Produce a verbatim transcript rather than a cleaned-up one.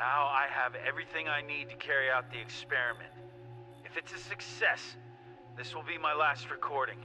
Now I have everything I need to carry out the experiment. If it's a success, this will be my last recording.